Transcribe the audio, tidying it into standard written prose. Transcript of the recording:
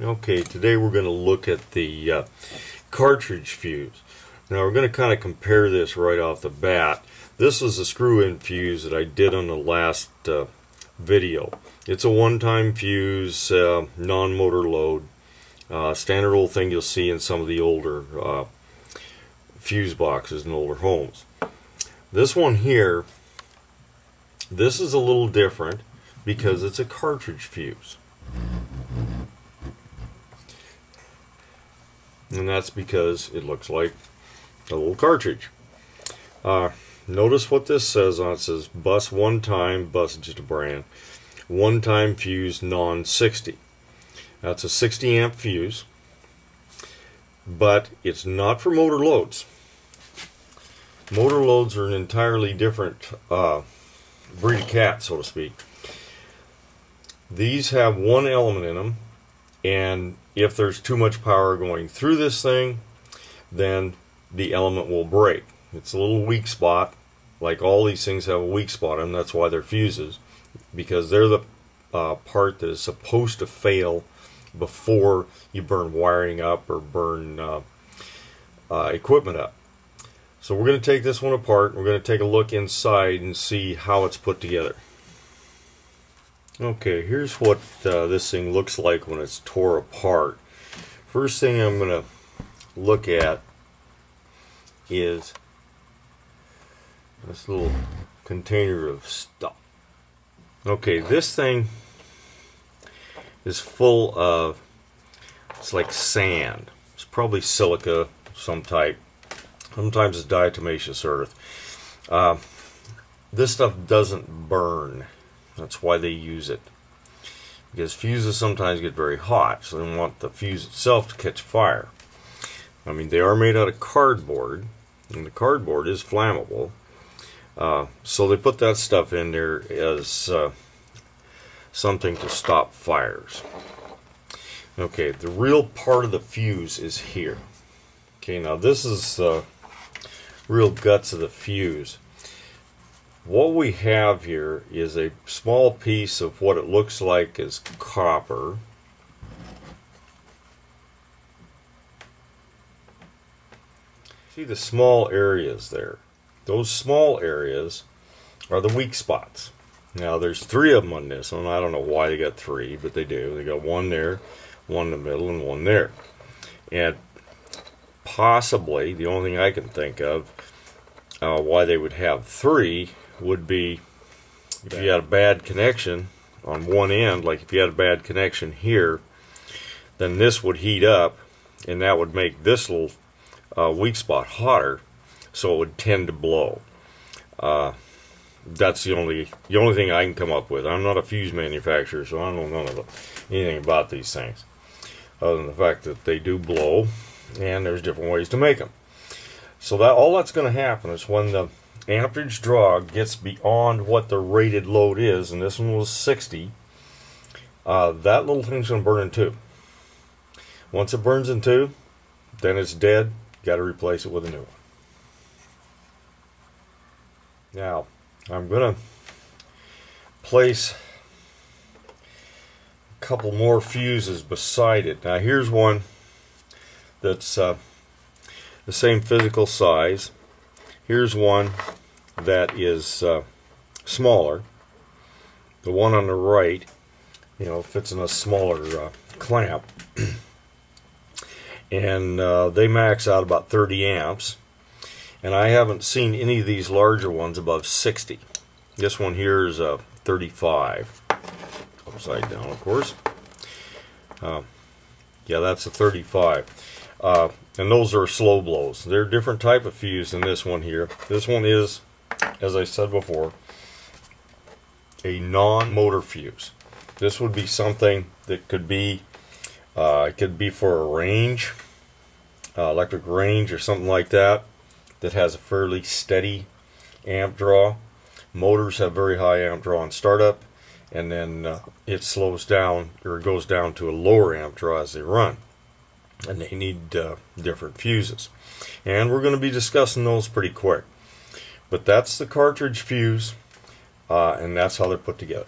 Okay, today we're going to look at the cartridge fuse. Now we're going to kind of compare this right off the bat. This is a screw-in fuse that I did on the last video. It's a one-time fuse, non-motor load, standard old thing you'll see in some of the older fuse boxes in older homes. This one here, this is a little different because it's a cartridge fuse. And that's because it looks like a little cartridge. Notice what this says on it. It says bus one time, bus just a brand, one time fuse non-60. That's a 60 amp fuse, but it's not for motor loads. Motor loads are an entirely different breed of cat, so to speak. These have one element in them, and if there's too much power going through this thing, then the element will break. It's a little weak spot, like all these things have a weak spot, and that's why they're fuses, because they're the part that is supposed to fail before you burn wiring up or burn equipment up. So we're going to take this one apart, and we're going to take a look inside and see how it's put together. Okay, here's what this thing looks like when it's tore apart. First thing I'm going to look at is this little container of stuff. Okay, this thing is full of, it's like sand. It's probably silica of some type. Sometimes it's diatomaceous earth. This stuff doesn't burn. That's why they use it, because fuses sometimes get very hot, so they don't want the fuse itself to catch fire. I mean, they are made out of cardboard, and the cardboard is flammable, so they put that stuff in there as something to stop fires. Okay, the real part of the fuse is here. Okay, now this is the real guts of the fuse. What we have here is a small piece of what it looks like is copper. See the small areas there? Those small areas are the weak spots. Now there's three of them on this one. I don't know why they got three, but they do. They got one there, one in the middle, and one there. And possibly, the only thing I can think of why they would have three would be if you had a bad connection on one end. Like if you had a bad connection here, then this would heat up, and that would make this little weak spot hotter, so it would tend to blow. That's the only thing I can come up with. I'm not a fuse manufacturer, so I don't know anything about these things, other than the fact that they do blow, and there's different ways to make them. So that all that's going to happen is when the amperage draw gets beyond what the rated load is, and this one was 60, that little thing's going to burn in two. Once it burns in two, then it's dead. You got to replace it with a new one. Now, I'm going to place a couple more fuses beside it. Now, here's one that's the same physical size. Here's one that is smaller. The one on the right, you know, fits in a smaller clamp, and they max out about 30 amps. And I haven't seen any of these larger ones above 60. This one here is a 35, upside down, of course. Yeah, that's a 35. And those are slow blows. They're a different type of fuse than this one here. This one is, as I said before, a non-motor fuse. This would be something that could be, it could be for a range, electric range or something like that, that has a fairly steady amp draw. Motors have very high amp draw on startup, and then it slows down, or it goes down to a lower amp draw as they run. And they need different fuses, and we're going to be discussing those pretty quick. But that's the cartridge fuse, and that's how they're put together.